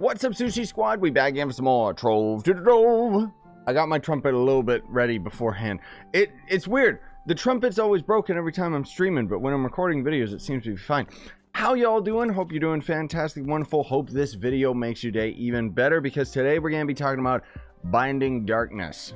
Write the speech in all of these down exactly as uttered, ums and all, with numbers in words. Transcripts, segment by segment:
What's up, Sushi Squad? We back in some more Trove to Trove. I got my trumpet a little bit ready beforehand. It It's weird. The trumpet's always broken every time I'm streaming, but when I'm recording videos, it seems to be fine. How y'all doing? Hope you're doing fantastic, wonderful. Hope this video makes your day even better, because today we're going to be talking about Binding Darkness,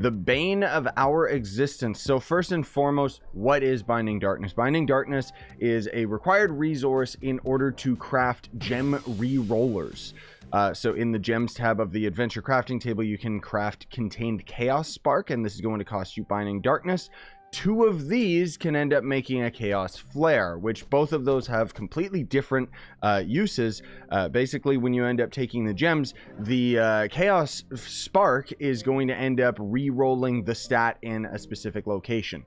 the bane of our existence. So first and foremost, what is Binding Darkness? Binding Darkness is a required resource in order to craft gem re-rollers. Uh, so in the Gems tab of the Adventure Crafting table, you can craft Contained Chaos Spark, and this is going to cost you Binding Darkness. Two of these can end up making a Chaos Flare, which both of those have completely different uh, uses. Uh, basically, when you end up taking the Gems, the uh, Chaos Spark is going to end up re-rolling the stat in a specific location.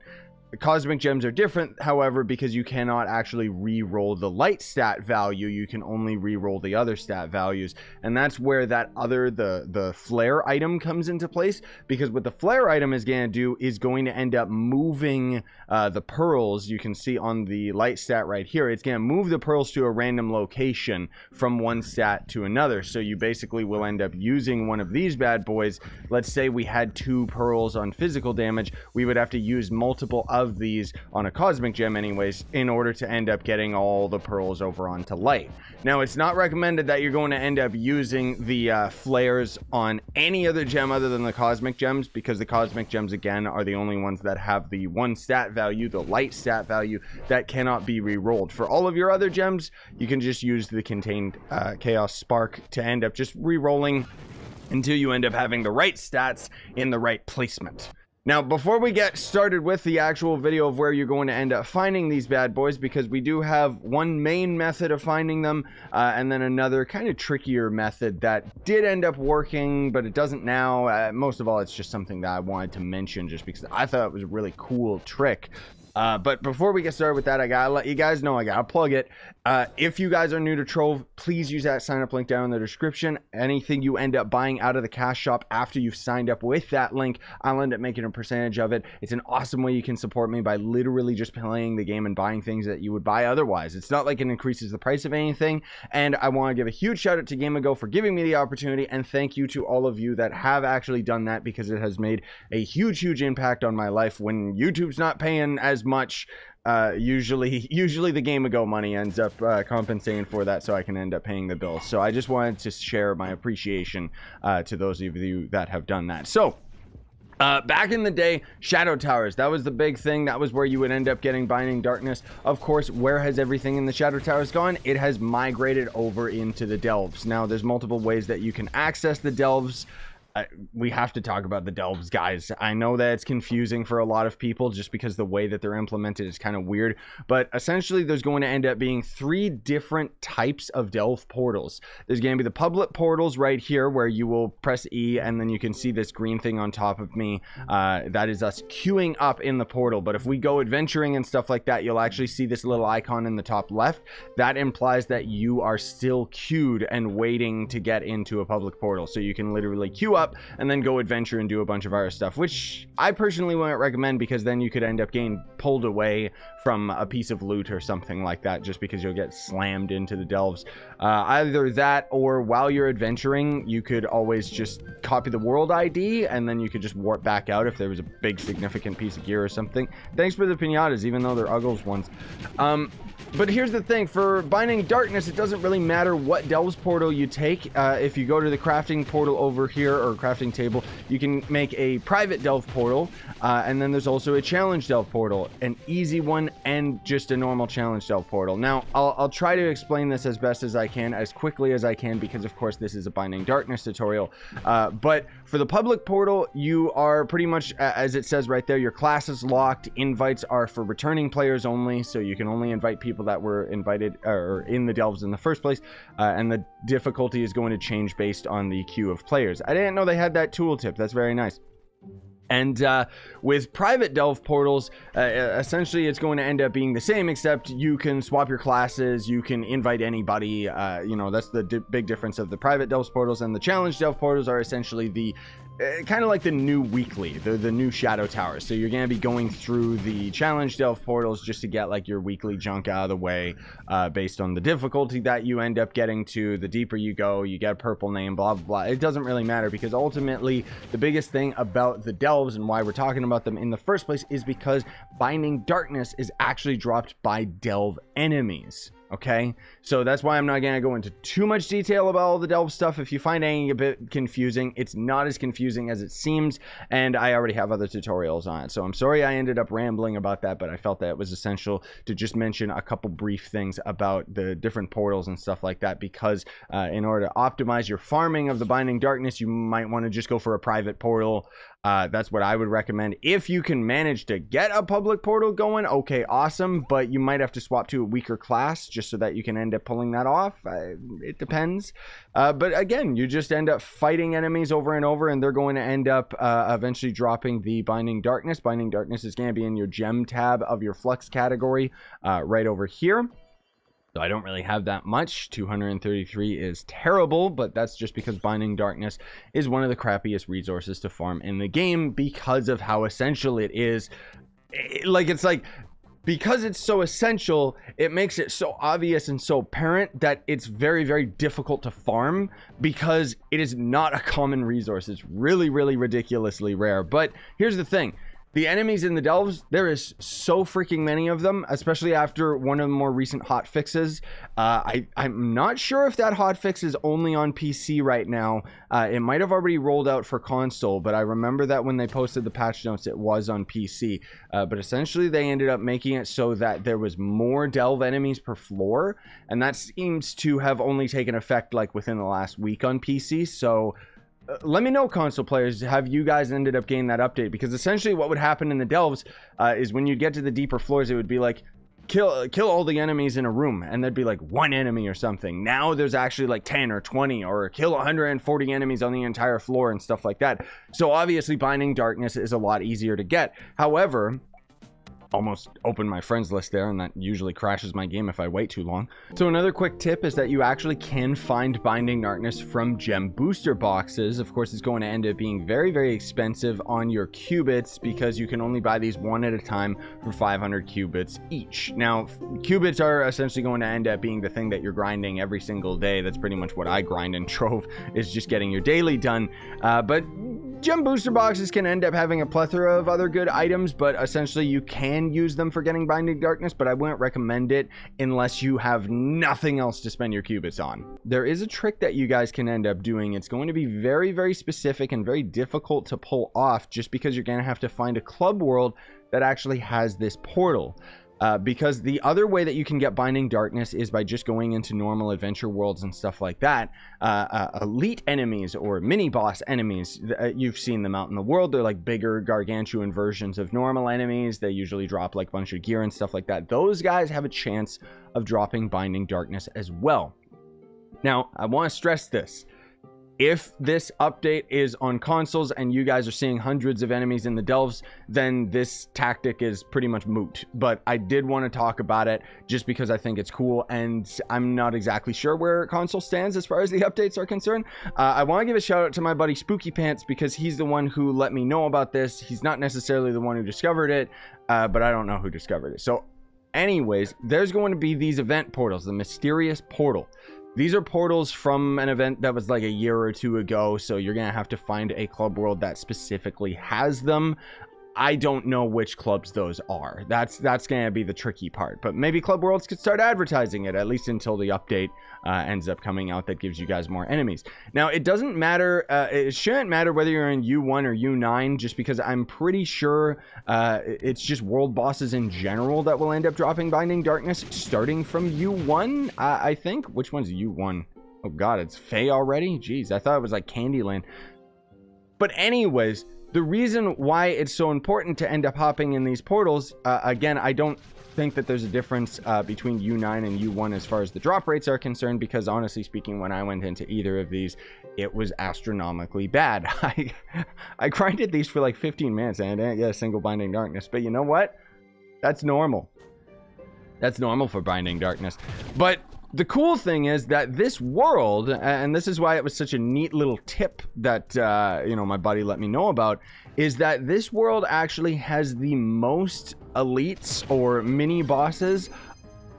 The Cosmic Gems are different, however, because you cannot actually re-roll the light stat value. You can only re-roll the other stat values, and that's where that other, the the flare item comes into place, because what the flare item is going to do is going to end up moving uh, the pearls. You can see on the light stat right here, it's going to move the pearls to a random location from one stat to another. So you basically will end up using one of these bad boys. Let's say we had two pearls on physical damage. We would have to use multiple of these on a Cosmic Gem anyways in order to end up getting all the pearls over onto light. Now, it's not recommended that you're going to end up using the uh, flares on any other gem other than the Cosmic Gems, because the Cosmic Gems, again, are the only ones that have the one stat value, the light stat value, that cannot be re-rolled. For all of your other Gems, you can just use the Contained uh, Chaos Spark to end up just re-rolling until you end up having the right stats in the right placement. Now, before we get started with the actual video of where you're going to end up finding these bad boys, because we do have one main method of finding them, uh, and then another kind of trickier method that did end up working, but it doesn't now. Uh, most of all, it's just something that I wanted to mention just because I thought it was a really cool trick. Uh, but before we get started with that, I gotta let you guys know, I gotta plug it. Uh, if you guys are new to Trove, please use that sign up link down in the description. Anything you end up buying out of the cash shop after you've signed up with that link, I'll end up making a percentage of it. It's an awesome way you can support me by literally just playing the game and buying things that you would buy otherwise. It's not like it increases the price of anything. And I want to give a huge shout out to GameAgo for giving me the opportunity, and thank you to all of you that have actually done that, because it has made a huge, huge impact on my life. When YouTube's not paying as much, uh usually usually the GameAgo money ends up uh, compensating for that, so I can end up paying the bill. So I just wanted to share my appreciation uh to those of you that have done that. So Uh, back in the day, Shadow Towers, that was the big thing. That was where you would end up getting Binding Darkness. Of course, where has everything in the Shadow Towers gone? It has migrated over into the Delves. Now, there's multiple ways that you can access the Delves. Uh, we have to talk about the Delves, guys. I know that it's confusing for a lot of people just because the way that they're implemented is kind of weird, but essentially there's going to end up being three different types of Delve portals. There's going to be the public portals right here, where you will press E and then you can see this green thing on top of me. Uh, that is us queuing up in the portal. But if we go adventuring and stuff like that, you'll actually see this little icon in the top left. That implies that you are still queued and waiting to get into a public portal. So you can literally queue up Up, and then go adventure and do a bunch of our stuff, which I personally wouldn't recommend, because then you could end up getting pulled away from a piece of loot or something like that, just because you'll get slammed into the Delves. Uh, either that, or while you're adventuring, you could always just copy the world I D and then you could just warp back out if there was a big significant piece of gear or something. Thanks for the pinatas, even though they're Uggles ones. Um, But here's the thing, for Binding Darkness, it doesn't really matter what Delves portal you take. Uh, if you go to the crafting portal over here, or crafting table, you can make a private Delve portal. Uh, and then there's also a challenge Delve portal, an easy one, and just a normal challenge Delve portal. Now, I'll, I'll try to explain this as best as I can, as quickly as I can, because of course this is a Binding Darkness tutorial. Uh, but for the public portal, you are pretty much, as it says right there, your class is locked. Invites are for returning players only, so you can only invite people that were invited or in the Delves in the first place, uh, and the difficulty is going to change based on the queue of players. I didn't know they had that tooltip. That's very nice. And uh, with private delve portals, uh, essentially it's going to end up being the same, except you can swap your classes, you can invite anybody. Uh, you know, that's the di big difference of the private delve portals, and the challenge delve portals are essentially the uh, kind of like the new weekly, the the new Shadow Towers. So you're going to be going through the challenge delve portals just to get like your weekly junk out of the way, uh, based on the difficulty that you end up getting to. The deeper you go, you get a purple name, blah blah blah. It doesn't really matter, because ultimately the biggest thing about the delve and why we're talking about them in the first place is because Binding Darkness is actually dropped by delve enemies. Okay, so that's why I'm not going to go into too much detail about all the delve stuff. If you find anything a bit confusing, it's not as confusing as it seems, and I already have other tutorials on it, so I'm sorry I ended up rambling about that, but I felt that it was essential to just mention a couple brief things about the different portals and stuff like that, because uh, in order to optimize your farming of the Binding Darkness, you might want to just go for a private portal. Uh, that's what I would recommend. If you can manage to get a public portal going, okay, awesome, but you might have to swap to a weaker class just so that you can end up pulling that off. I, it depends. Uh, but again, you just end up fighting enemies over and over, and they're going to end up uh, eventually dropping the Binding Darkness. Binding Darkness is going to be in your Gem tab of your Flux category uh, right over here. So I don't really have that much. two hundred thirty-three is terrible, but that's just because Binding Darkness is one of the crappiest resources to farm in the game because of how essential it is. It, like, it's like, because it's so essential, it makes it so obvious and so apparent that it's very, very difficult to farm because it is not a common resource. It's really, really ridiculously rare. But here's the thing. The enemies in the delves, there is so freaking many of them, especially after one of the more recent hot fixes. Uh, I, I'm not sure if that hot fix is only on P C right now. Uh, it might have already rolled out for console, but I remember that when they posted the patch notes, it was on P C. Uh, but essentially, they ended up making it so that there was more delve enemies per floor, and that seems to have only taken effect like within the last week on P C. So let me know, console players, have you guys ended up getting that update? Because essentially what would happen in the delves uh, is when you'd get to the deeper floors, it would be like, kill kill all the enemies in a room, and there'd be like one enemy or something. Now there's actually like ten or twenty, or kill one hundred forty enemies on the entire floor and stuff like that. So obviously Binding Darkness is a lot easier to get. However, almost opened my friends list there, and that usually crashes my game if I wait too long. So another quick tip is that you actually can find Binding Darkness from gem booster boxes. Of course, it's going to end up being very, very expensive on your qubits, because you can only buy these one at a time for five hundred qubits each. Now, qubits are essentially going to end up being the thing that you're grinding every single day. That's pretty much what I grind in Trove, is just getting your daily done. Uh, but gem booster boxes can end up having a plethora of other good items, but essentially you can use them for getting Binding Darkness, but I wouldn't recommend it unless you have nothing else to spend your qubits on. There is a trick that you guys can end up doing. It's going to be very, very specific and very difficult to pull off, just because you're going to have to find a club world that actually has this portal. Uh, because the other way that you can get Binding Darkness is by just going into normal adventure worlds and stuff like that. Uh, uh, elite enemies or mini-boss enemies, uh, you've seen them out in the world. They're like bigger, gargantuan versions of normal enemies. They usually drop like a bunch of gear and stuff like that. Those guys have a chance of dropping Binding Darkness as well. Now, I want to stress this. If this update is on consoles and you guys are seeing hundreds of enemies in the delves, then this tactic is pretty much moot. But I did want to talk about it just because I think it's cool, and I'm not exactly sure where console stands as far as the updates are concerned. Uh, I want to give a shout out to my buddy Spooky Pants, because he's the one who let me know about this. He's not necessarily the one who discovered it, uh, but I don't know who discovered it. So anyways, there's going to be these event portals, the mysterious portal. These are portals from an event that was like a year or two ago, so you're going to have to find a club world that specifically has them. I don't know which clubs those are. That's that's going to be the tricky part. But maybe club worlds could start advertising it, at least until the update uh, ends up coming out that gives you guys more enemies. Now, it doesn't matter. Uh, it shouldn't matter whether you're in U one or U nine, just because I'm pretty sure uh, it's just world bosses in general that will end up dropping Binding Darkness starting from U one, uh, I think. Which one's U one? Oh, God, it's Fae already? Jeez, I thought it was like Candyland. But anyways, The reason why it's so important to end up hopping in these portals, uh, again, I don't think that there's a difference uh, between U nine and U one as far as the drop rates are concerned, because honestly speaking, when I went into either of these, it was astronomically bad. I, I grinded these for like fifteen minutes and I didn't get a single Binding Darkness, but you know what? That's normal. That's normal for Binding Darkness. But the cool thing is that this world, and this is why it was such a neat little tip that, uh, you know, my buddy let me know about, is that this world actually has the most elites or mini bosses,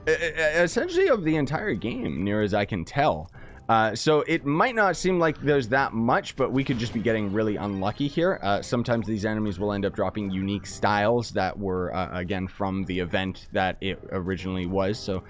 essentially, of the entire game, near as I can tell. Uh, so it might not seem like there's that much, but we could just be getting really unlucky here. Uh, sometimes these enemies will end up dropping unique styles that were, uh, again, from the event that it originally was. So,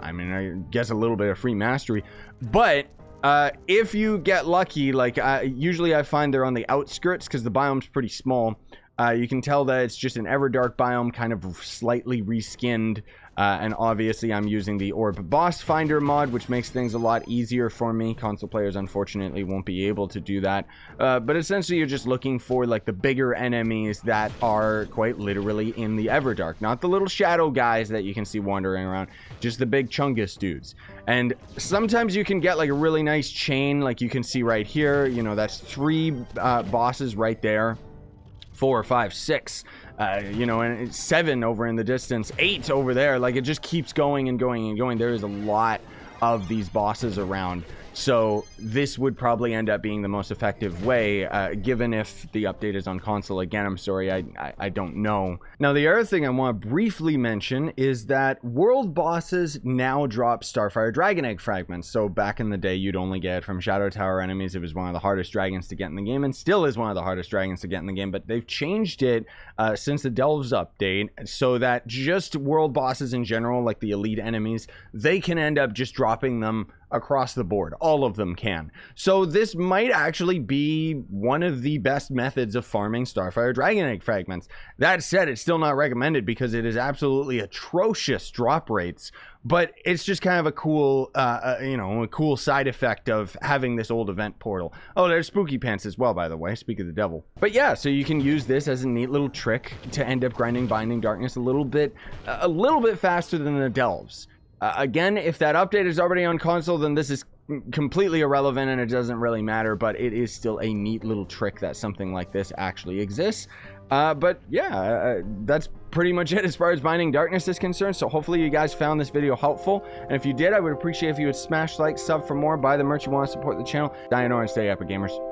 I mean, I guess a little bit of free mastery. But uh, if you get lucky, like I, usually I find they're on the outskirts because the biome's pretty small. Uh, you can tell that it's just an Everdark biome, kind of slightly reskinned. Uh, and obviously I'm using the Orb Boss Finder mod, which makes things a lot easier for me. Console players, unfortunately, won't be able to do that. Uh, but essentially you're just looking for like the bigger enemies that are quite literally in the Everdark. Not the little shadow guys that you can see wandering around, just the big Chungus dudes. And sometimes you can get like a really nice chain, like you can see right here. You know, that's three uh, bosses right there. Four, five, six. Uh, you know, and it's seven over in the distance, eight over there. Like, it just keeps going and going and going. There is a lot of these bosses around, so this would probably end up being the most effective way, uh, given if the update is on console. Again, I'm sorry, I, I, I don't know. Now, the other thing I want to briefly mention is that world bosses now drop Starfire Dragon Egg Fragments. So back in the day, you'd only get it from Shadow Tower enemies. It was one of the hardest dragons to get in the game, and still is one of the hardest dragons to get in the game, but they've changed it uh, since the Delves update, so that just world bosses in general, like the elite enemies, they can end up just dropping them across the board. All of them can. So this might actually be one of the best methods of farming Starfire Dragon Egg Fragments. That said, it's still not recommended because it is absolutely atrocious drop rates, but it's just kind of a cool, uh, uh, you know, a cool side effect of having this old event portal. Oh, there's Spooky Pants as well, by the way. Speak of the devil. But yeah, so you can use this as a neat little trick to end up grinding Binding Darkness a little bit, a little bit faster than the Delves. Uh, again, if that update is already on console, then this is completely irrelevant and it doesn't really matter, but it is still a neat little trick that something like this actually exists. Uh, but yeah, uh, that's pretty much it as far as Binding Darkness is concerned. So hopefully you guys found this video helpful. And if you did, I would appreciate if you would smash like, sub for more, buy the merch you want to support the channel. Sayonara and stay epic, gamers.